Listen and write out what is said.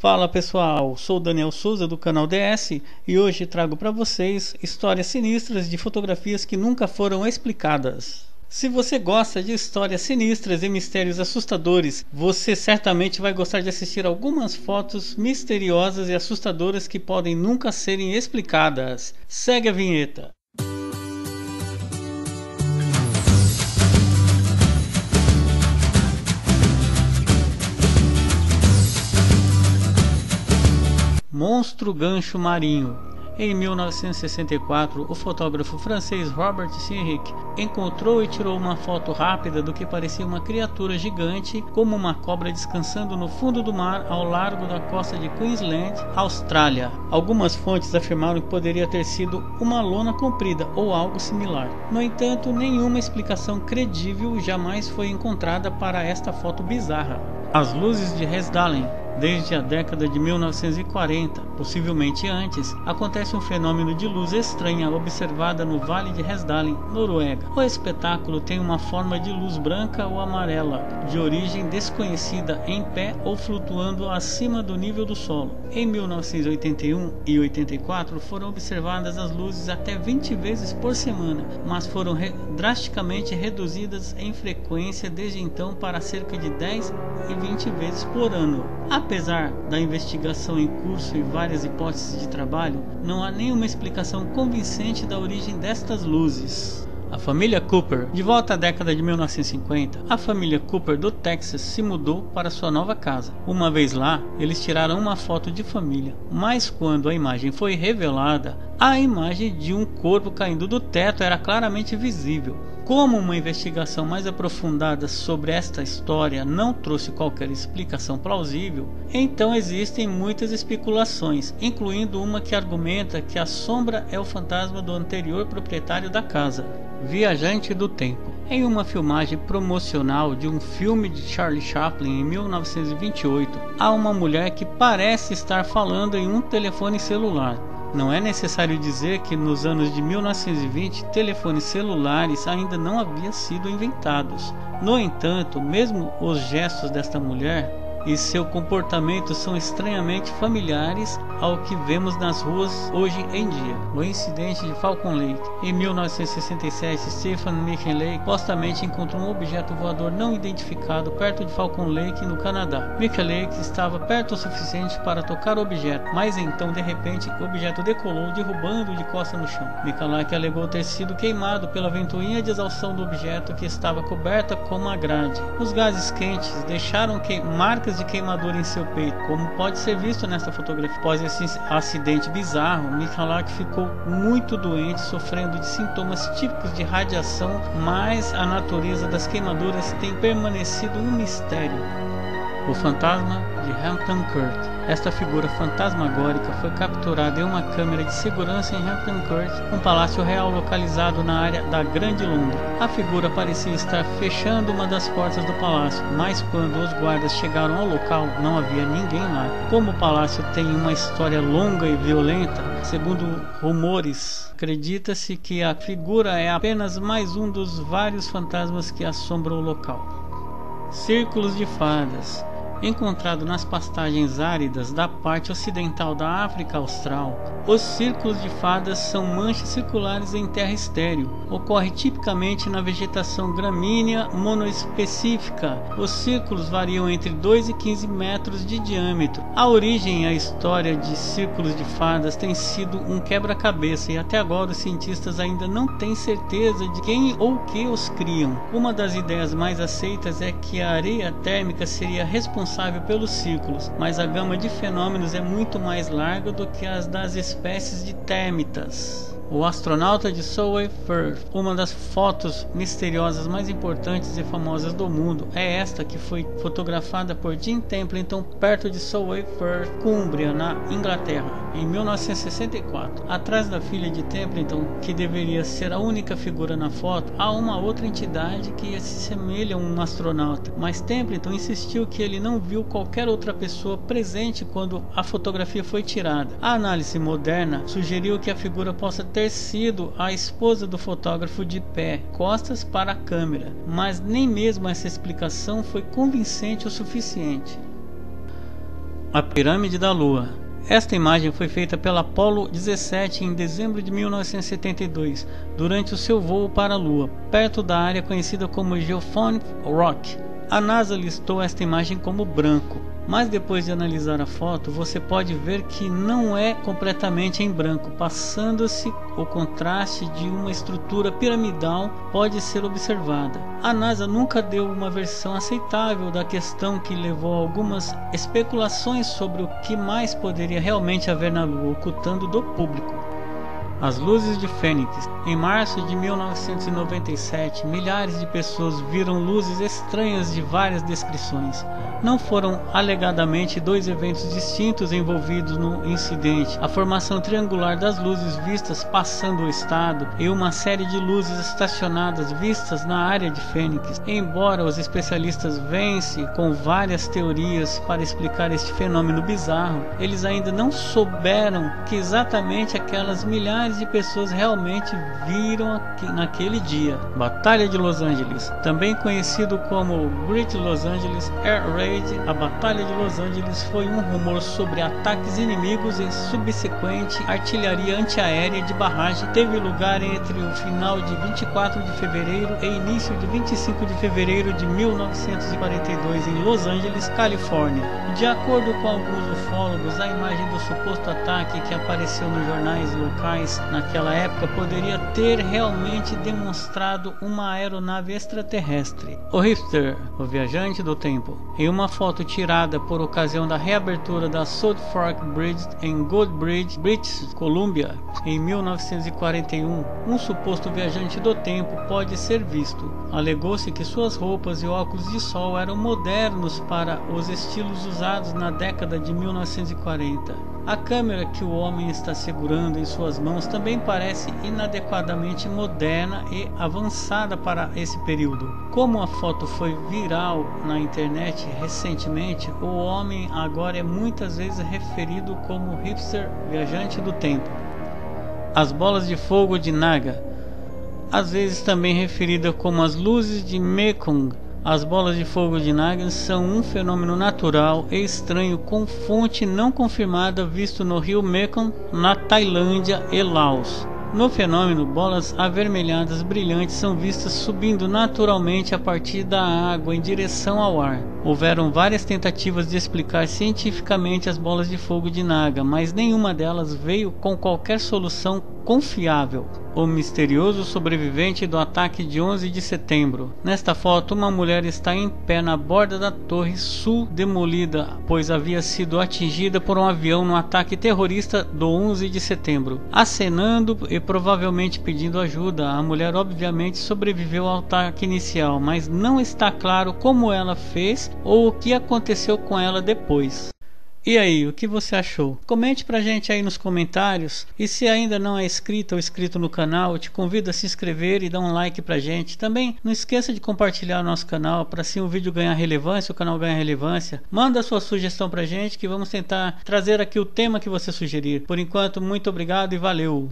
Fala pessoal, sou Daniel Souza do canal DS e hoje trago para vocês histórias sinistras de fotografias que nunca foram explicadas. Se você gosta de histórias sinistras e mistérios assustadores, você certamente vai gostar de assistir algumas fotos misteriosas e assustadoras que podem nunca serem explicadas. Segue a vinheta. Monstro gancho marinho. Em 1964, o fotógrafo francês Robert Sinrique encontrou e tirou uma foto rápida do que parecia uma criatura gigante, como uma cobra, descansando no fundo do mar ao largo da costa de Queensland, Austrália. Algumas fontes afirmaram que poderia ter sido uma lona comprida ou algo similar. No entanto, nenhuma explicação credível jamais foi encontrada para esta foto bizarra. As luzes de Hesdalen. Desde a década de 1940, possivelmente antes, acontece um fenômeno de luz estranha observada no Vale de Hesdalen, Noruega. O espetáculo tem uma forma de luz branca ou amarela, de origem desconhecida, em pé ou flutuando acima do nível do solo. Em 1981 e 84 foram observadas as luzes até 20 vezes por semana, mas foram drasticamente reduzidas em frequência desde então para cerca de 10 e 20 vezes por ano. Apesar da investigação em curso e várias hipóteses de trabalho, não há nenhuma explicação convincente da origem destas luzes. A família Cooper. De volta à década de 1950, a família Cooper do Texas se mudou para sua nova casa. Uma vez lá, eles tiraram uma foto de família, mas quando a imagem foi revelada, a imagem de um corpo caindo do teto era claramente visível. Como uma investigação mais aprofundada sobre esta história não trouxe qualquer explicação plausível, então existem muitas especulações, incluindo uma que argumenta que a sombra é o fantasma do anterior proprietário da casa. Viajante do tempo. Em uma filmagem promocional de um filme de Charlie Chaplin em 1928, há uma mulher que parece estar falando em um telefone celular. Não é necessário dizer que nos anos de 1920 telefones celulares ainda não haviam sido inventados. No entanto, mesmo os gestos desta mulher e seu comportamento são estranhamente familiares ao que vemos nas ruas hoje em dia. O incidente de Falcon Lake. Em 1967, Stephen Michalak supostamente encontrou um objeto voador não identificado perto de Falcon Lake, no Canadá. Michalak estava perto o suficiente para tocar o objeto, mas então, de repente, o objeto decolou, derrubando-o de costa no chão. Michalak alegou ter sido queimado pela ventoinha de exaustão do objeto, que estava coberta com uma grade. Os gases quentes deixaram marcas de queimadura em seu peito, como pode ser visto nesta fotografia. Após esse acidente bizarro, Michalak ficou muito doente, sofrendo de sintomas típicos de radiação, mas a natureza das queimaduras tem permanecido um mistério. O fantasma de Hampton Court. Esta figura fantasmagórica foi capturada em uma câmera de segurança em Hampton Court, um palácio real localizado na área da Grande Londres. A figura parecia estar fechando uma das portas do palácio, mas quando os guardas chegaram ao local, não havia ninguém lá. Como o palácio tem uma história longa e violenta, segundo rumores, acredita-se que a figura é apenas mais um dos vários fantasmas que assombram o local. Círculos de fadas. Encontrado nas pastagens áridas da parte ocidental da África Austral, os círculos de fadas são manchas circulares em terra estéril. Ocorre tipicamente na vegetação gramínea monoespecífica. Os círculos variam entre 2 e 15 metros de diâmetro. A origem e a história de círculos de fadas tem sido um quebra-cabeça e até agora os cientistas ainda não têm certeza de quem ou que os criam. Uma das ideias mais aceitas é que a areia térmica seria responsável pelos círculos, mas a gama de fenômenos é muito mais larga do que as das espécies de térmitas. O astronauta de Solway Firth. Uma das fotos misteriosas mais importantes e famosas do mundo é esta, que foi fotografada por Jim Templeton perto de Solway Firth, Cumbria, na Inglaterra, em 1964. Atrás da filha de Templeton, que deveria ser a única figura na foto, há uma outra entidade que se assemelha a um astronauta, mas Templeton insistiu que ele não viu qualquer outra pessoa presente quando a fotografia foi tirada. A análise moderna sugeriu que a figura possa ter sido a esposa do fotógrafo de pé, costas para a câmera, mas nem mesmo essa explicação foi convincente o suficiente. A pirâmide da Lua. Esta imagem foi feita pela Apollo 17 em dezembro de 1972, durante o seu voo para a Lua, perto da área conhecida como Geophonic Rock. A NASA listou esta imagem como branco, mas depois de analisar a foto, você pode ver que não é completamente em branco, passando-se o contraste de uma estrutura piramidal pode ser observada. A NASA nunca deu uma versão aceitável da questão, que levou a algumas especulações sobre o que mais poderia realmente haver na Lua, ocultando do público. As luzes de Fênix. Em março de 1997, milhares de pessoas viram luzes estranhas de várias descrições. Não foram alegadamente dois eventos distintos envolvidos no incidente: a formação triangular das luzes vistas passando o estado e uma série de luzes estacionadas vistas na área de Fênix. Embora os especialistas venham com várias teorias para explicar este fenômeno bizarro, eles ainda não souberam que exatamente aquelas milhares de pessoas realmente viram naquele dia. Batalha de Los Angeles. Também conhecido como Great Los Angeles Air Raid, a Batalha de Los Angeles foi um rumor sobre ataques inimigos e subsequente artilharia antiaérea de barragem. Teve lugar entre o final de 24 de fevereiro e início de 25 de fevereiro de 1942 em Los Angeles, Califórnia. De acordo com alguns ufólogos, a imagem do suposto ataque que apareceu nos jornais locais naquela época poderia ter realmente demonstrado uma aeronave extraterrestre. O Hipster, o viajante do tempo. Em uma foto tirada por ocasião da reabertura da South Fork Bridge em Gold Bridge, British Columbia, em 1941, um suposto viajante do tempo pode ser visto. Alegou-se que suas roupas e óculos de sol eram modernos para os estilos usados na década de 1940. A câmera que o homem está segurando em suas mãos também parece inadequadamente moderna e avançada para esse período. Como a foto foi viral na internet recentemente, o homem agora é muitas vezes referido como hipster viajante do tempo. As bolas de fogo de Naga, às vezes também referida como as luzes de Mekong. As bolas de fogo de Naga são um fenômeno natural e estranho com fonte não confirmada visto no rio Mekong, na Tailândia e Laos. No fenômeno, bolas avermelhadas brilhantes são vistas subindo naturalmente a partir da água em direção ao ar. Houveram várias tentativas de explicar cientificamente as bolas de fogo de Naga, mas nenhuma delas veio com qualquer solução confiável. O misterioso sobrevivente do ataque de 11 de setembro. Nesta foto, uma mulher está em pé na borda da torre sul demolida, pois havia sido atingida por um avião no ataque terrorista do 11 de setembro. Acenando e provavelmente pedindo ajuda, a mulher obviamente sobreviveu ao ataque inicial, mas não está claro como ela fez ou o que aconteceu com ela depois. E aí, o que você achou? Comente pra gente aí nos comentários, e se ainda não é inscrito ou inscrito no canal, eu te convido a se inscrever e dar um like pra gente. Também não esqueça de compartilhar o nosso canal, para assim o vídeo ganhar relevância, o canal ganhar relevância. Manda sua sugestão pra gente, que vamos tentar trazer aqui o tema que você sugerir. Por enquanto, muito obrigado e valeu!